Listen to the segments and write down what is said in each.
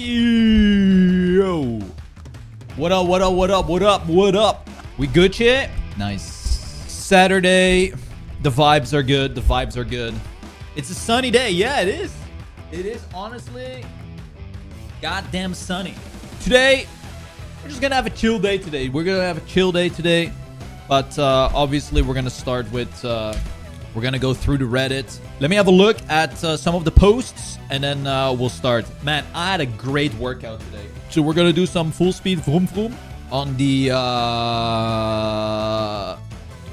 Yo. What up, what up, what up, what up, what up? We good shit? Nice. Saturday. The vibes are good. The vibes are good. It's a sunny day. Yeah, it is. It is honestly goddamn sunny. Today, we're just gonna have a chill day today. We're gonna have a chill day today. But obviously, we're gonna start with... we're gonna go through the Reddit. Let me have a look at some of the posts, and then we'll start. Man, I had a great workout today. So we're gonna do some full speed vroom vroom on the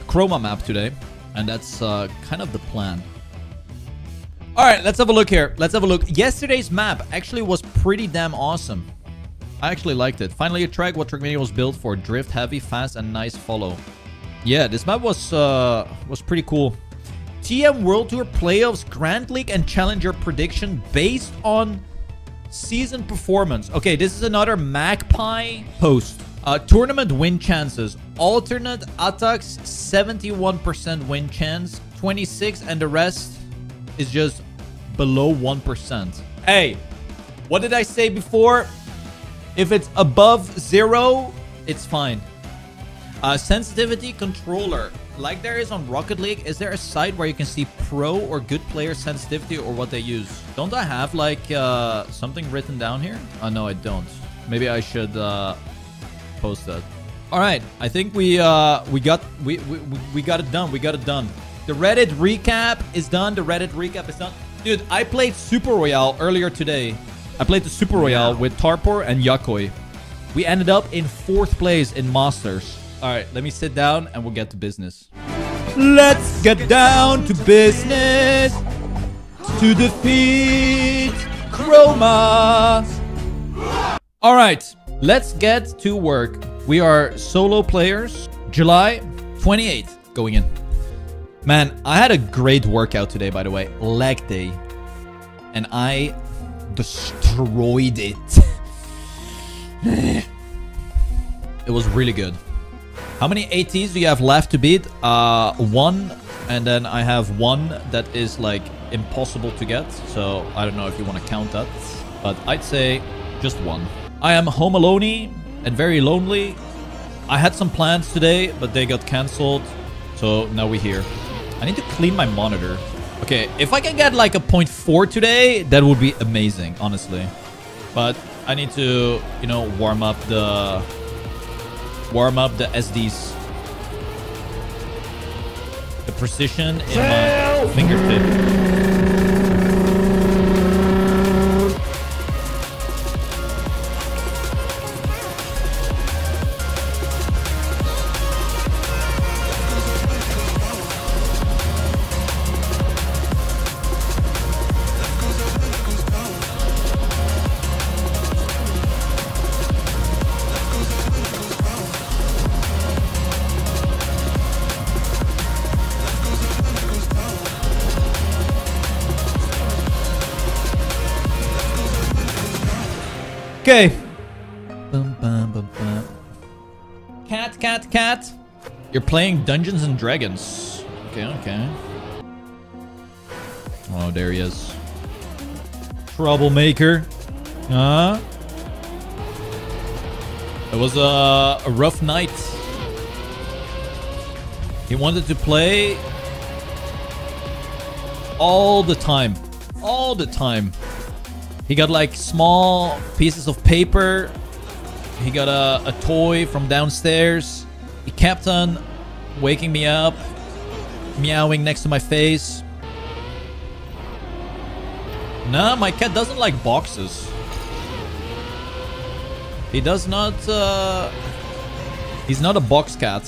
Chroma map today. And that's kind of the plan. All right, let's have a look here. Let's have a look. Yesterday's map actually was pretty damn awesome. I actually liked it. Finally, a track what Trackmania was built for. Drift heavy, fast, and nice follow. Yeah, this map was pretty cool. TM World Tour Playoffs, Grand League, and Challenger prediction based on season performance. Okay, this is another Magpie post. Tournament win chances. Alternate attacks, 71% win chance. 26, and the rest is just below 1%. Hey, what did I say before? If it's above 0, it's fine. Sensitivity controller. Like there is on Rocket League, is there a site where you can see pro or good player sensitivity or what they use? Don't I have like something written down here? Oh, no, I don't. Maybe I should post that. All right, I think we got it done. We got it done. The Reddit recap is done. The Reddit recap is done. Dude, I played Super Royale earlier today. I played the Super Royale with Tarpor and Yakoi. We ended up in 4th place in Masters. All right, let me sit down and we'll get to business. Let's get down to business. To defeat Chroma. All right, let's get to work. We are solo players. July 28th going in. Man, I had a great workout today, by the way. Leg day. And I destroyed it. It was really good. How many ATs do you have left to beat? One, and then I have one that is like impossible to get. So I don't know if you want to count that, but I'd say just one. I am home alone and very lonely. I had some plans today, but they got cancelled. So now we're here. I need to clean my monitor. Okay, if I can get like a 0.4 today, that would be amazing, honestly. But I need to, you know, warm up the SDs. The precision in my fingertip. Okay. Bum, bum, bum, bum. Cat, cat, cat. You're playing Dungeons and Dragons. Okay, okay. Oh, there he is. Troublemaker. It was a rough night. He wanted to play all the time. All the time. He got like small pieces of paper. He got a toy from downstairs. He kept on waking me up, meowing next to my face. No, my cat doesn't like boxes. He does not... he's not a box cat.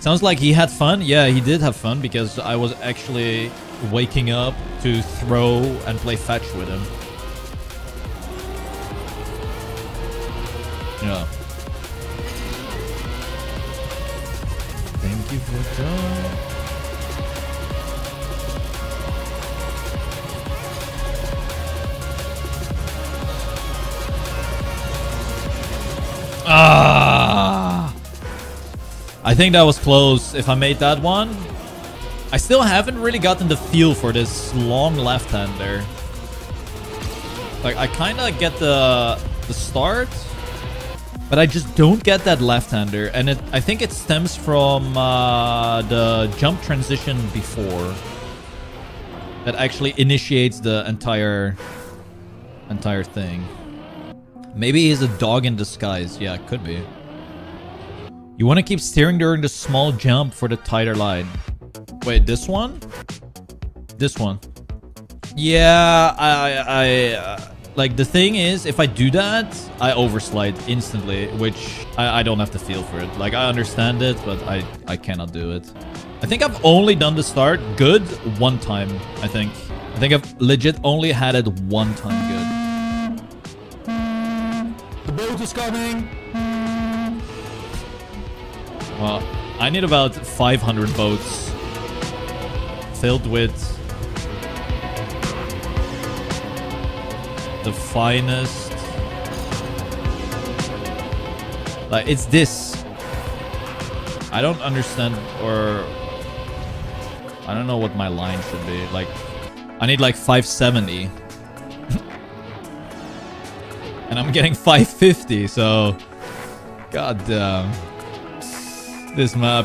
Sounds like he had fun. Yeah, he did have fun because I was actually waking up to throw and play fetch with him. Yeah. Thank you for that. Ah! I think that was close if I made that one. I still haven't really gotten the feel for this long left hand there. Like, I kind of get the start, but I just don't get that left-hander. And it, I think it stems from the jump transition before. That actually initiates the entire thing. Maybe he's a dog in disguise. Yeah, it could be. You want to keep steering during the small jump for the tighter line. Wait, this one? This one. Yeah, I like, the thing is, if I do that, I overslide instantly, which I don't have to feel for it. Like, I understand it, but I cannot do it. I think I've only done the start good one time, I think. I think I've legit only had it one time good. The boat is coming! Well, I need about 500 boats filled with the finest. Like, it's this. I don't understand, or... I don't know what my line should be. Like, I need like 570. And I'm getting 550, so... God damn. This map.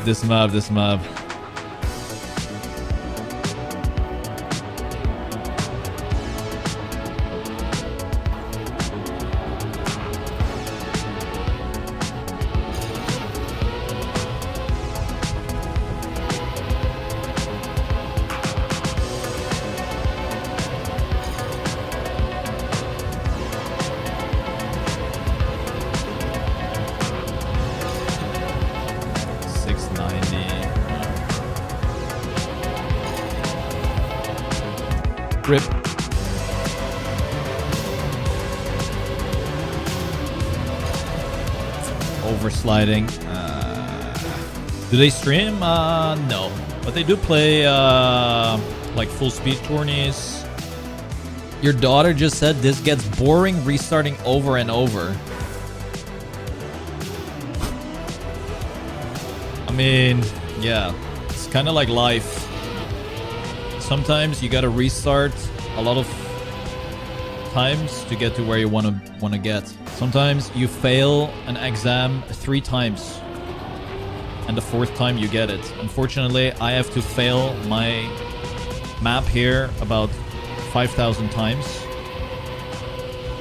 Rip. Oversliding. Do they stream? No. But they do play like full speed tourneys. Your daughter just said this gets boring restarting over and over. I mean, yeah. It's kind of like life. Sometimes you gotta restart a lot of times to get to where you wanna get. Sometimes you fail an exam 3 times, and the 4th time you get it. Unfortunately, I have to fail my map here about 5,000 times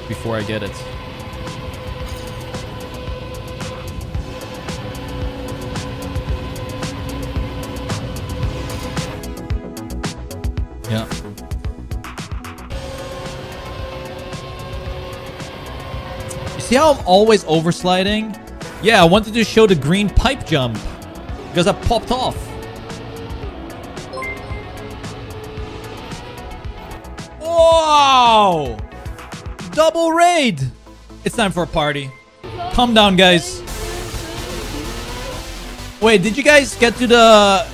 before I get it. Yeah. You see how I'm always oversliding? Yeah, I wanted to show the green pipe jump because I popped off. Wow! Double raid! It's time for a party. Calm down, guys. Wait, did you guys get to the...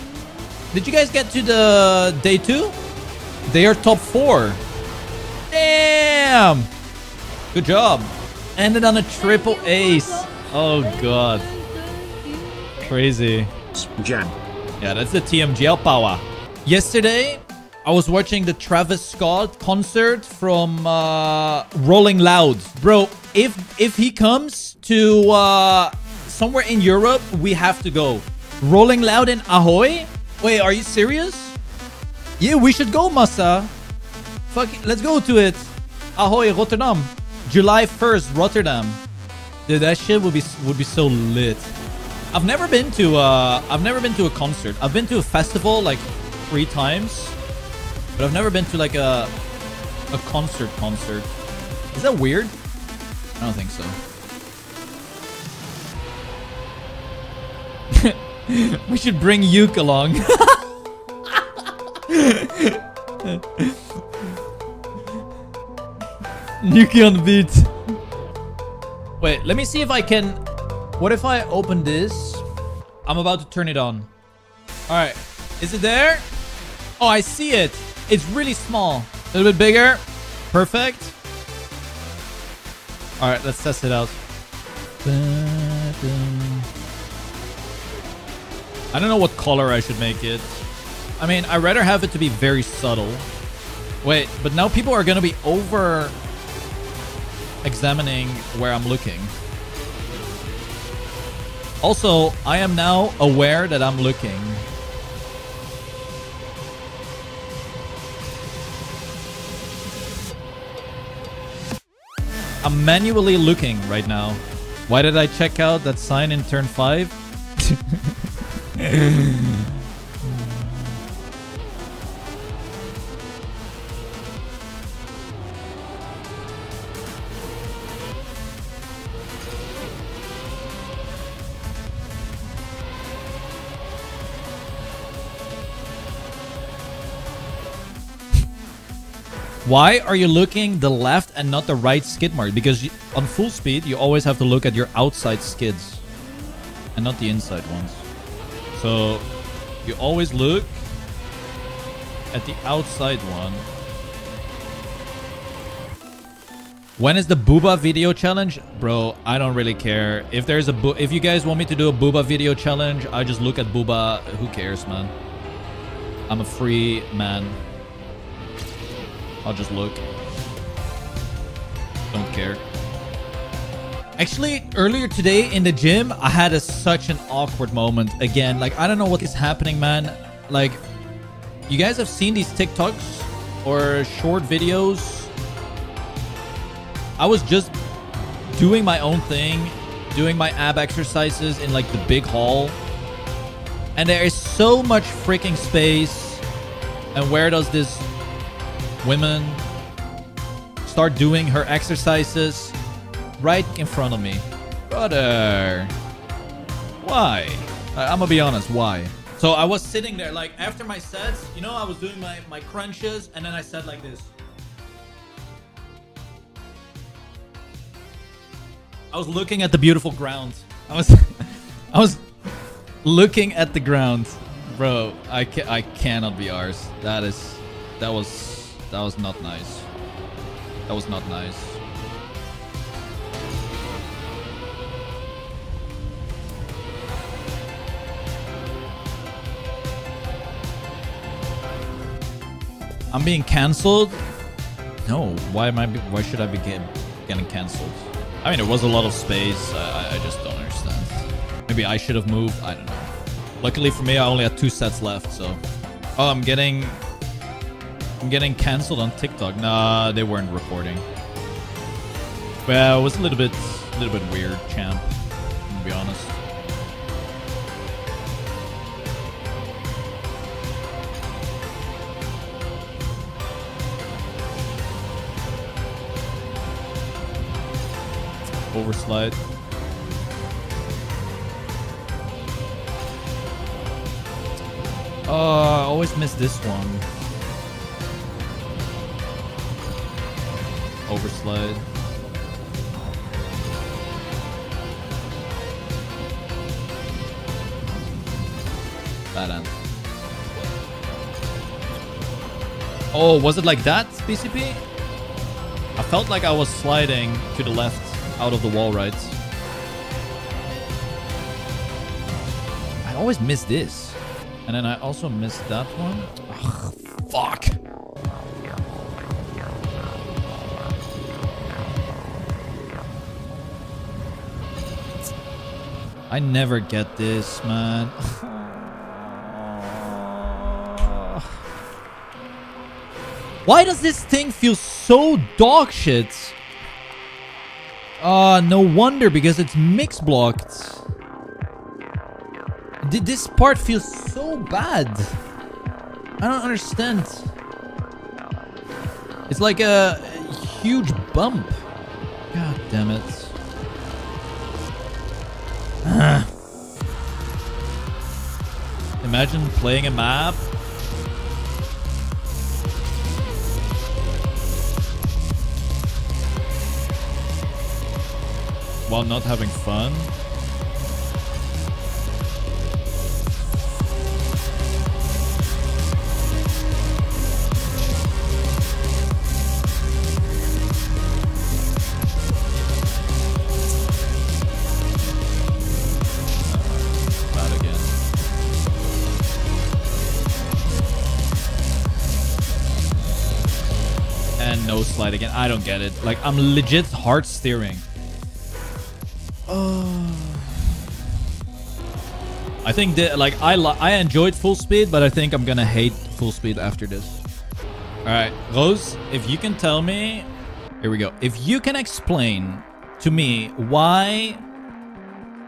Did you guys get to the day 2? They are top 4. Damn! Good job. Ended on a triple ace. Oh, God. Crazy. Yeah, that's the TMGL power. Yesterday, I was watching the Travis Scott concert from Rolling Loud. Bro, if he comes to somewhere in Europe, we have to go. Rolling Loud in Ahoy? Wait, are you serious? Yeah, we should go, Masa. Fuck it, let's go to it. Ahoy Rotterdam, July 1st, Rotterdam. Dude, that shit would be so lit. I've never been to a concert. I've been to a festival like 3 times, but I've never been to like a concert. Is that weird? I don't think so. We should bring Yuke along. Nuki on the beat. Wait, let me see if I can... What if I open this? I'm about to turn it on. Alright. Is it there? Oh, I see it. It's really small. A little bit bigger. Perfect. Alright, let's test it out. I don't know what color I should make it. I mean, I'd rather have it to be very subtle. Wait, but now people are going to be over... examining where I'm looking. Also, I am now aware that I'm looking. I'm manually looking right now. Why did I check out that sign in turn 5? Why are you looking the left and not the right skid mark? Because you, on full speed, you always have to look at your outside skids and not the inside ones. So you always look at the outside one. When is the Booba video challenge? Bro, I don't really care. If there's a if you guys want me to do a Booba video challenge, I just look at Booba. Who cares, man? I'm a free man. I'll just look. Don't care. Actually, earlier today in the gym, I had such an awkward moment again. Like, I don't know what is happening, man. Like, you guys have seen these TikToks or short videos. I was just doing my own thing, doing my ab exercises in like the big hall. And there is so much freaking space. And where does this woman start doing her exercises right in front of me? Brother, why? I'm gonna be honest, why? So I was sitting there like after my sets, you know, I was doing my crunches and then I said like this. I was looking at the beautiful ground. I was looking at the ground. Bro, I cannot be ours. That was not nice. That was not nice. I'm being cancelled? No. Why should I be getting cancelled? I mean, there was a lot of space. I just don't understand. Maybe I should have moved. I don't know. Luckily for me, I only had 2 sets left. So, oh, I'm getting cancelled on TikTok. Nah, they weren't recording. Well, it was a little bit weird, champ. I'm gonna be honest. Overslide. Oh, I always miss this one. Overslide. Bad end. Oh, was it like that, BCP? I felt like I was sliding to the left out of the wall right. I always miss this. And then I also missed that one. Ugh, fuck. I never get this, man. Why does this thing feel so dog shit? No wonder, because it's mix blocked. This part feels so bad. I don't understand. It's like a huge bump. God damn it. Imagine playing a map. While not having fun. light again. I don't get it. Like, I'm legit hard steering. Oh. I think that, like, I enjoyed full speed, but I think I'm gonna hate full speed after this. All right, Rose, if you can tell me, here we go. If you can explain to me why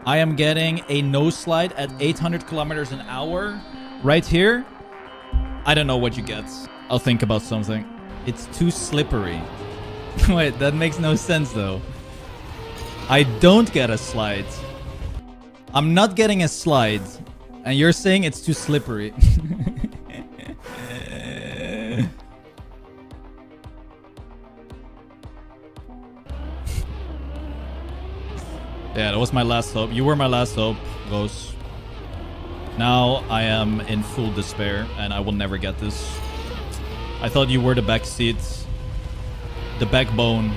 I am getting a nose slide at 800 kilometers an hour right here, I don't know what you get. I'll think about something. It's too slippery. Wait, that makes no sense though. I don't get a slide. I'm not getting a slide. And you're saying it's too slippery. Yeah, that was my last hope. You were my last hope, Rose. Now I am in full despair and I will never get this. I thought you were the backseat, the backbone,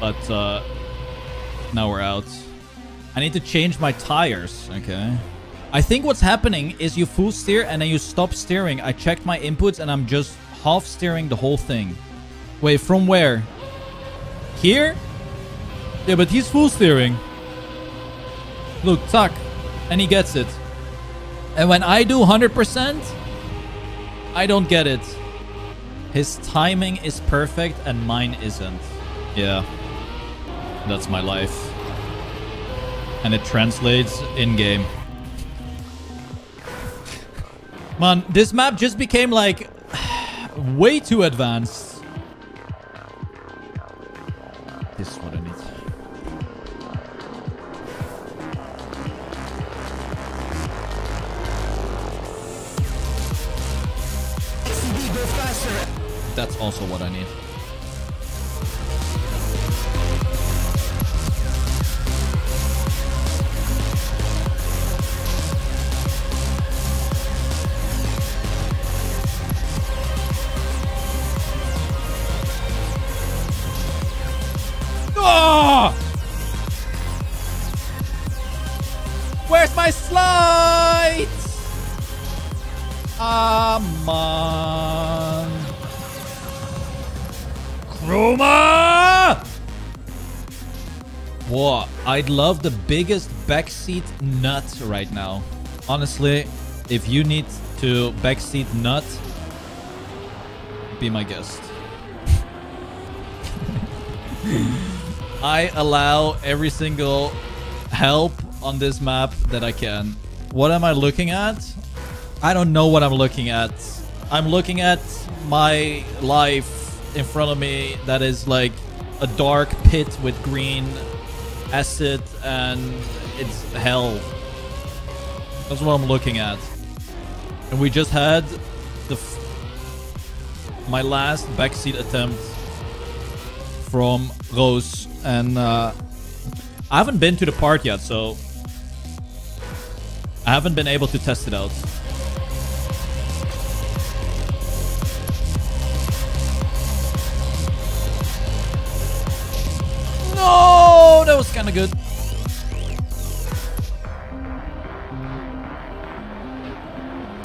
but now we're out. I need to change my tires. Okay. I think what's happening is you full steer and then you stop steering. I checked my inputs and I'm just half steering the whole thing. Wait, from where? Here? Yeah, but he's full steering. Look, tuck. And he gets it. And when I do 100%, I don't get it. His timing is perfect and mine isn't. Yeah. That's my life. And it translates in-game. Man, this map just became, like, way too advanced. This is what I need. That's also what I need. Oh! Where's my slide? Come on. Chroma! Whoa, I'd love the biggest backseat nut right now. Honestly, if you need to backseat nut, be my guest. I allow every single help on this map that I can. What am I looking at? I don't know what I'm looking at. I'm looking at my life in front of me that is like a dark pit with green acid and it's hell. That's what I'm looking at. And we just had the my last backseat attempt from Rose, and I haven't been to the part yet, so I haven't been able to test it out. No, that was kind of good.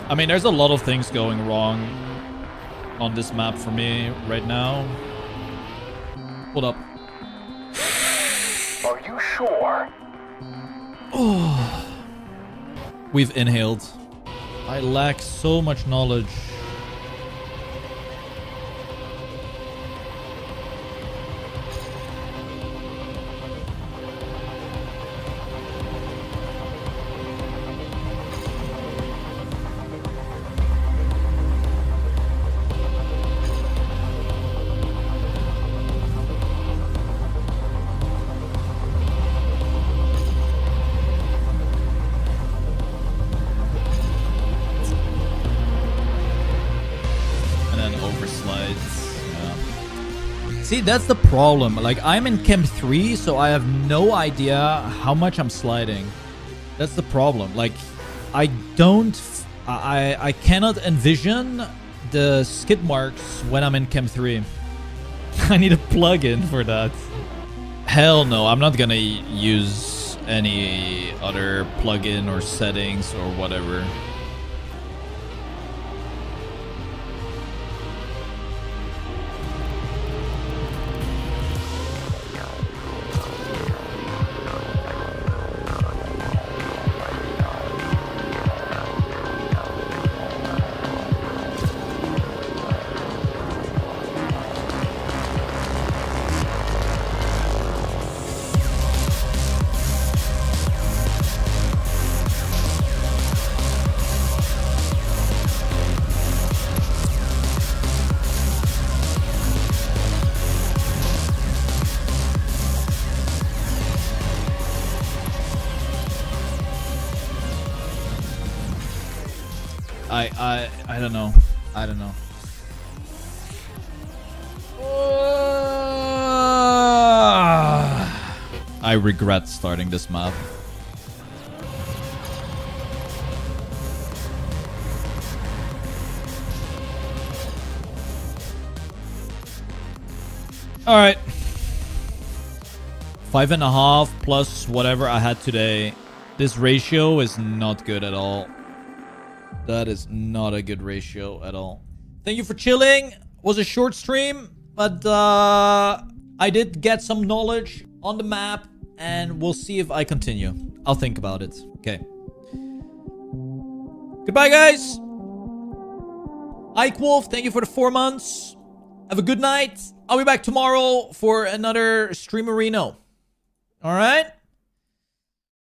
I mean, there's a lot of things going wrong on this map for me right now. Hold up. Are you sure? Oh. We've inhaled. I lack so much knowledge. See, that's the problem. Like, I'm in Chem 3, so I have no idea how much I'm sliding. That's the problem. Like, I don't... I cannot envision the skid marks when I'm in Chem 3. I need a plug-in for that. Hell no, I'm not gonna use any other plug-in or settings or whatever. I don't know. I don't know. I regret starting this map. All right. 5.5 plus whatever I had today. This ratio is not good at all. That is not a good ratio at all. Thank you for chilling. Was a short stream, but I did get some knowledge on the map, and we'll see if I continue. I'll think about it. Okay. Goodbye, guys. IkeWolf, thank you for the 4 months. Have a good night. I'll be back tomorrow for another streamerino. All right?